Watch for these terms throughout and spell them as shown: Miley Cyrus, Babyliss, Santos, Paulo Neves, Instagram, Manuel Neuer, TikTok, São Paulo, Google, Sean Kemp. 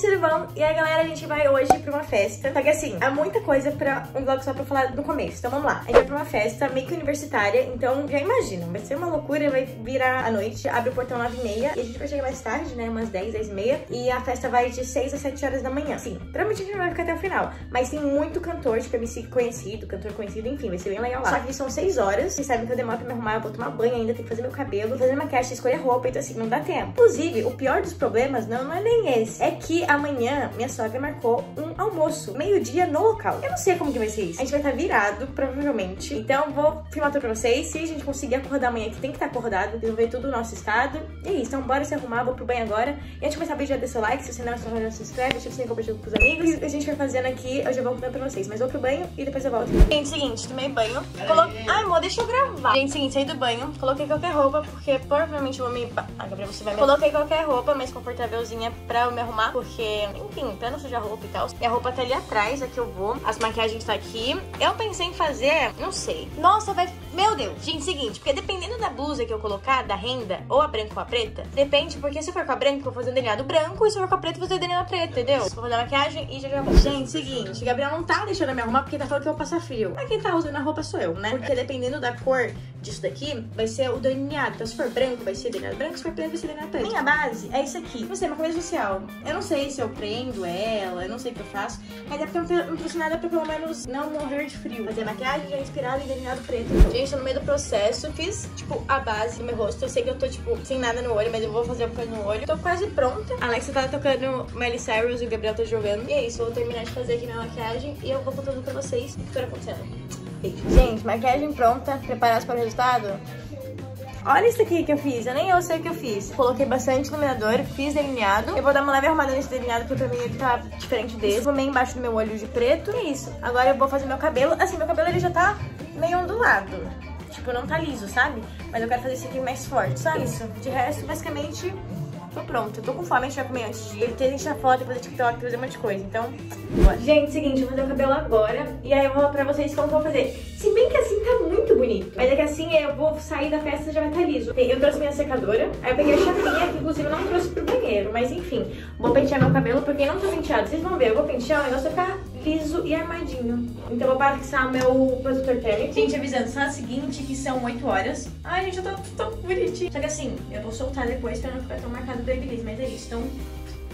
Silvão. E aí, galera, a gente vai hoje pra uma festa. Só que assim, há muita coisa pra um vlog só pra falar no começo. Então vamos lá. A gente vai pra uma festa meio que universitária. Então já imagina, vai ser uma loucura. Vai virar à noite, abre o portão 9h30. E a gente vai chegar mais tarde, né? Umas 10, 10h30. E a festa vai de 6 às 7 horas da manhã. Sim, provavelmente a gente não vai ficar até o final. Mas tem muito cantor, tipo MC conhecido, cantor conhecido, enfim, vai ser bem legal lá. Só que são 6 horas. Vocês sabem que eu demoro pra me arrumar, eu vou tomar banho ainda, tem que fazer meu cabelo, fazer maquiagem, escolher roupa, então assim, não dá tempo. Inclusive, o pior dos problemas não é nem esse. É que amanhã minha sogra marcou um almoço, meio-dia no local. Eu não sei como que vai ser isso. A gente vai estar virado, provavelmente. Então vou filmar tudo pra vocês. Se a gente conseguir acordar amanhã, que tem que estar acordado, desenvolver tudo o nosso estado. E é isso, então bora se arrumar, vou pro banho agora. E antes de começar o vídeo, já deixa o like, se você não é inscrito, já se inscreve, deixa você compartilhar com os amigos. E a gente vai fazendo aqui, hoje eu vou contando pra vocês. Mas vou pro banho e depois eu volto. Gente, seguinte, tomei banho. Ai, amor, deixa eu gravar. Gente, seguinte, saí do banho, coloquei qualquer roupa, porque provavelmente eu vou me... Ah, Gabriel, você vai me... Coloquei qualquer roupa mais confortávelzinha pra eu me arrumar, porque, enfim, pra não sujar roupa e tal. Minha roupa tá ali atrás, aqui eu vou. As maquiagens tá aqui. Eu pensei em fazer, não sei. Nossa, vai... Meu Deus. Gente, seguinte, porque dependendo da blusa que eu colocar, da renda, ou a branca ou a preta, depende, porque se eu for com a branca, eu vou fazer um delineado branco, e se eu for com a preta, eu vou fazer um delineado preto, entendeu? Vou fazer a maquiagem e já vou... Gente, seguinte, Gabriel não tá deixando eu me arrumar, porque tá falando que eu vou passar frio. Mas quem tá usando a roupa sou eu, né? Porque dependendo da cor disso daqui, vai ser o delineado. Então se for branco, vai ser delineado branco, se for preto, vai ser delineado preto. Minha base é isso aqui. Não sei, uma camisa social. Eu não sei se eu prendo ela, eu não sei o que eu faço, mas é porque eu não trouxe nada pra pelo menos não morrer de frio. Fazer maquiagem já inspirada em delineado preto. Gente, tô no meio do processo. Fiz, tipo, a base do meu rosto. Eu sei que eu tô, tipo, sem nada no olho, mas eu vou fazer uma coisa no olho. Tô quase pronta. A Alexa tá tocando Miley Cyrus e o Gabriel tá jogando. E é isso, eu vou terminar de fazer aqui minha maquiagem e eu vou contar tudo pra vocês o que tá acontecendo. Gente, maquiagem pronta, preparados para o resultado? Olha isso aqui que eu fiz, eu nem eu sei o que eu fiz. Coloquei bastante iluminador, fiz delineado. Eu vou dar uma leve arrumada nesse delineado, porque pra mim ele tá diferente desse. Esfumei embaixo do meu olho de preto. E é isso, agora eu vou fazer meu cabelo. Assim, meu cabelo ele já tá meio ondulado. Tipo, não tá liso, sabe? Mas eu quero fazer isso aqui mais forte, só isso. De resto, basicamente, tô pronta. Eu tô com fome, a gente vai comer antes de ir. Porque a gente já foto, fazer TikTok, fazer um monte de coisa. Então, bora. Gente, seguinte, eu vou fazer o cabelo agora. E aí eu vou falar pra vocês como eu vou fazer. Se bem que assim tá muito bonito. Mas é que assim eu vou sair da festa e já vai estar liso. Eu trouxe minha secadora. Aí eu peguei a chapinha, que inclusive eu não trouxe pro banheiro. Mas enfim, vou pentear meu cabelo, porque eu não tô penteado. Vocês vão ver, eu vou pentear, o negócio vai ficar liso e armadinho. Então vou passar o meu produtor térmico. Gente, avisando, só a seguinte, que são 8 horas. Ai, gente, eu tô tão bonitinha. Só que assim, eu vou soltar depois pra não ficar tão marcado do Babyliss, mas é isso, então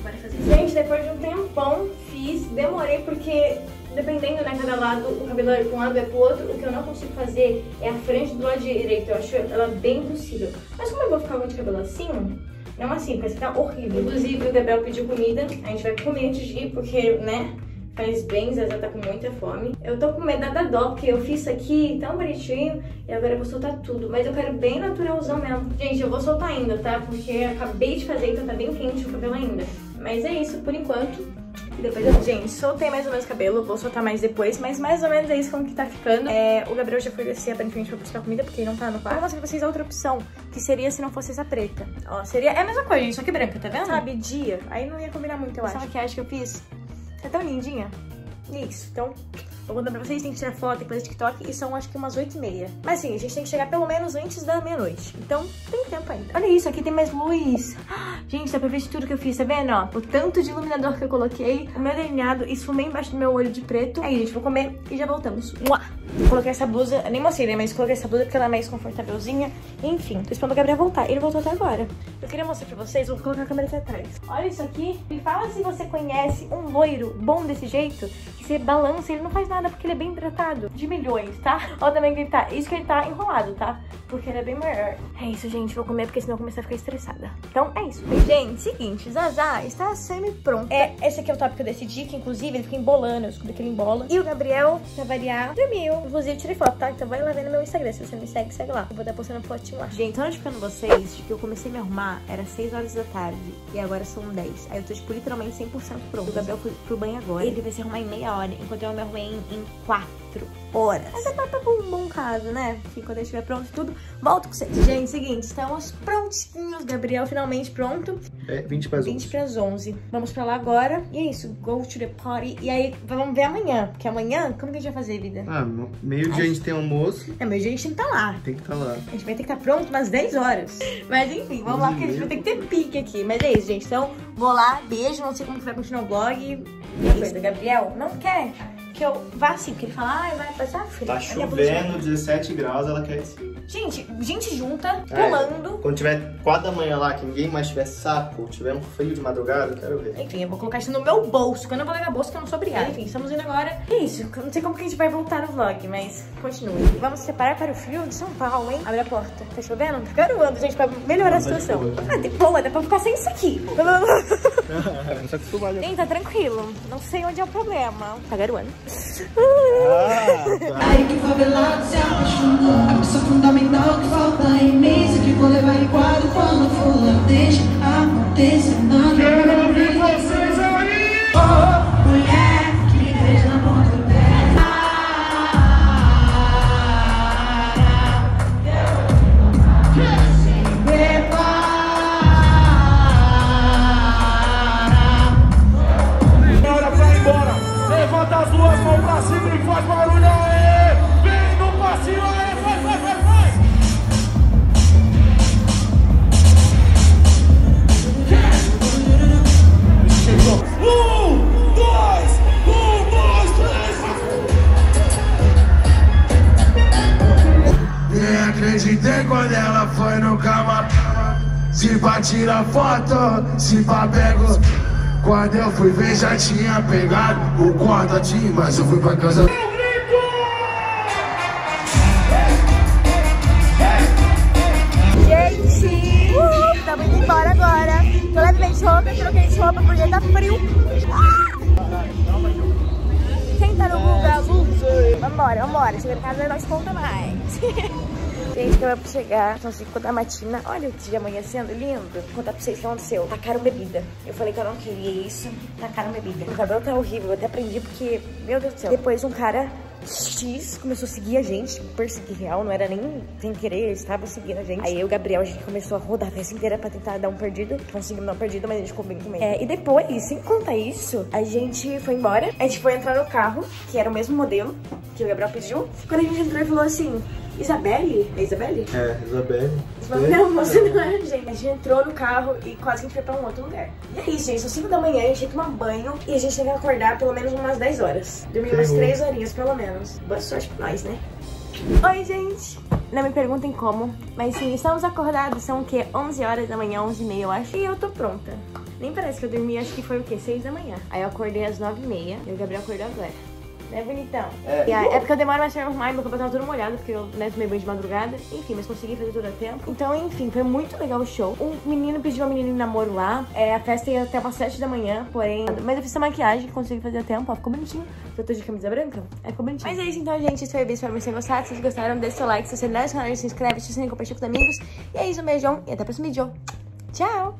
bora fazer isso. Gente, depois de um tempão, fiz, demorei, porque dependendo, né, cada lado, o cabelo é pra um lado, é pro outro. O que eu não consigo fazer é a frente do lado direito, eu acho ela bem impossível. Mas como eu vou ficar com de cabelo assim... Não assim, porque assim tá horrível. Inclusive, o Gabriel pediu comida, a gente vai comer antes de ir, porque, né... Faz bem, Zezé tá com muita fome. Eu tô com medo da dó, porque eu fiz isso aqui tão bonitinho. E agora eu vou soltar tudo. Mas eu quero bem naturalzão mesmo. Gente, eu vou soltar ainda, tá? Porque eu acabei de fazer, então tá bem quente o cabelo ainda. Mas é isso, por enquanto. E depois eu... Gente, soltei mais ou menos o cabelo. Vou soltar mais depois, mas mais ou menos é isso como que tá ficando. O Gabriel já foi descer, aparentemente, pra buscar comida, porque ele não tá no quarto. Eu vou mostrar pra vocês a outra opção, que seria se não fosse essa preta. Ó, seria... É a mesma coisa, gente, só que branca, tá vendo? Sabe, dia. Aí não ia combinar muito, eu acho. Essa maquiagem que eu fiz... É tão lindinha. Isso, então vou mandar pra vocês, tem que tirar foto, tem que fazer TikTok. E são acho que umas 8h30. Mas assim, a gente tem que chegar pelo menos antes da meia-noite. Então tem tempo ainda. Olha isso, aqui tem mais luz. Gente, dá pra ver de tudo que eu fiz, tá vendo? Ó, o tanto de iluminador que eu coloquei. O meu delineado, esfumei embaixo do meu olho de preto. Aí, gente, vou comer e já voltamos. Mua! Coloquei essa blusa, nem mostrei, né? Mas coloquei essa blusa porque ela é mais confortávelzinha. Enfim, tô esperando o Gabriel voltar. Ele voltou até agora. Eu queria mostrar pra vocês, vou colocar a câmera aqui atrás. Olha isso aqui. Me fala se você conhece um loiro bom desse jeito, que você balança e ele não faz nada porque ele é bem hidratado. De milhões, tá? Olha também que ele tá. Isso que ele tá enrolado, tá? Porque ele é bem maior. É isso, gente. Vou comer porque senão eu começar a ficar estressada. Então é isso. Gente, seguinte. Zazá está semi-pronta. Esse aqui é o top que eu decidi, que inclusive ele fica embolando. Eu descobri que ele embola. E o Gabriel, pra variar, dormiu. Inclusive, tirei foto, tá? Então vai lá ver no meu Instagram. Se você me segue, segue lá. Eu vou estar postando fotinho lá. Gente, tô notificando vocês de que eu comecei a me arrumar, era 6 horas da tarde. E agora são 10. Aí eu tô, tipo, literalmente 100% pronta. O Gabriel foi pro banho agora. Ele vai se arrumar em meia hora, enquanto eu me arrumei em 4. 4 horas. Mas é para um bom caso, né? Porque quando eu estiver pronto tudo, volto com vocês. Gente, seguinte, estamos prontinhos. Gabriel finalmente pronto. É 20 para as 11. Vamos pra lá agora. E é isso, go to the party. E aí, vamos ver amanhã. Porque amanhã, como que a gente vai fazer, vida? Ah, meio-dia a gente tem almoço. É, meio-dia a gente tem que estar lá. Tem que estar lá. A gente vai ter que estar pronto umas 10 horas. Mas enfim, vamos lá, porque a gente vai ter que ter pique aqui. Mas é isso, gente. Então, vou lá, beijo. Não sei como que vai continuar o vlog. Coisa, Gabriel não quer que eu vá assim, porque ele fala, ah, vai passar frio. Tá chovendo, 17 graus, ela quer assim. Gente junta, pulando. Quando tiver 4 da manhã lá, que ninguém mais tiver saco, tiver um frio de madrugada, eu quero ver. Enfim, eu vou colocar isso no meu bolso, que eu não vou levar bolso, que eu não sou obrigada. Enfim, estamos indo agora. É isso, não sei como que a gente vai voltar no vlog, mas continue. Vamos se preparar para o frio de São Paulo, hein? Abre a porta. Tá chovendo? Tá garoando, gente, pra melhorar a situação. Boa, dá pra ficar sem isso aqui. Gente, tá tranquilo. Não sei onde é o problema. Tá garoando. Aí que favelado se apaixonou. A pessoa fundamental que falta é imensa, que vou levar em quadro quando for lá. Deixa acontecer, não. Quero ouvir vocês aí. Oh, mulher que me beija na ponta do pé. Faz barulho aí! Vem no passinho aí! Vai! Chegou! 1, 2, 1, 2, 3! Nem acreditei quando ela foi no cama. Se pá tira foto, se pá pego. Quando eu fui ver já tinha pegado o cordotinho, mas eu fui pra casa. Eu grito! Gente, estamos indo embora agora. Tô levemente roupa, troquei de roupa porque tá frio. Quem tá no Google é o Google. Vambora, chega em casa nós conta mais. Gente, acabou de chegar, são 5 da matina. Olha o dia amanhecendo, lindo. Vou contar pra vocês o que aconteceu. Tacaram bebida. Eu falei que eu não queria isso, tacaram bebida. O cabelo tá horrível, eu até aprendi porque, meu Deus do céu. Depois um cara X começou a seguir a gente, perseguir real, não era nem sem querer, ele estava seguindo a gente. Aí eu e o Gabriel, a gente começou a rodar a festa inteira pra tentar dar um perdido. Conseguimos dar um perdido, mas a gente ficou bem com medo. E depois, sem contar isso, a gente foi embora. A gente foi entrar no carro, que era o mesmo modelo que o Gabriel pediu. Quando a gente entrou, ele falou assim: Isabelle? É Isabelle? É, Isabelle. Não, você não é, gente. A gente entrou no carro e quase que a gente foi pra um outro lugar. E é isso, gente. São 5 da manhã, a gente tem que tomar banho e a gente tem que acordar pelo menos umas 10 horas. Dormir umas 3 horinhas, pelo menos. Boa sorte pra nós, né? Oi, gente. Não me perguntem como, mas sim, estamos acordados. São o quê? 11 horas da manhã, 11h30, eu acho. E eu tô pronta. Nem parece que eu dormi, acho que foi o quê? 6 da manhã. Aí eu acordei às 9h30 e o Gabriel acordou agora. Né, bonitão? É porque eu demoro mais pra me arrumar e meu cabelo tava todo molhado, porque eu tomei banho de madrugada. Enfim, mas consegui fazer tudo a tempo. Então, enfim, foi muito legal o show. Um menino pediu a menina em namoro lá. A festa ia até umas 7 da manhã, porém... Mas eu fiz essa maquiagem, consegui fazer a tempo. Ó, ficou bonitinho. Eu tô de camisa branca, ficou bonitinho. Mas é isso, então, gente. Esse foi o vídeo, espero que vocês gostaram. Se vocês gostaram, deixa seu like. Se você não é do canal, se inscreve, se inscreve, compartilha com os amigos. E é isso, um beijão e até o próximo vídeo. Tchau!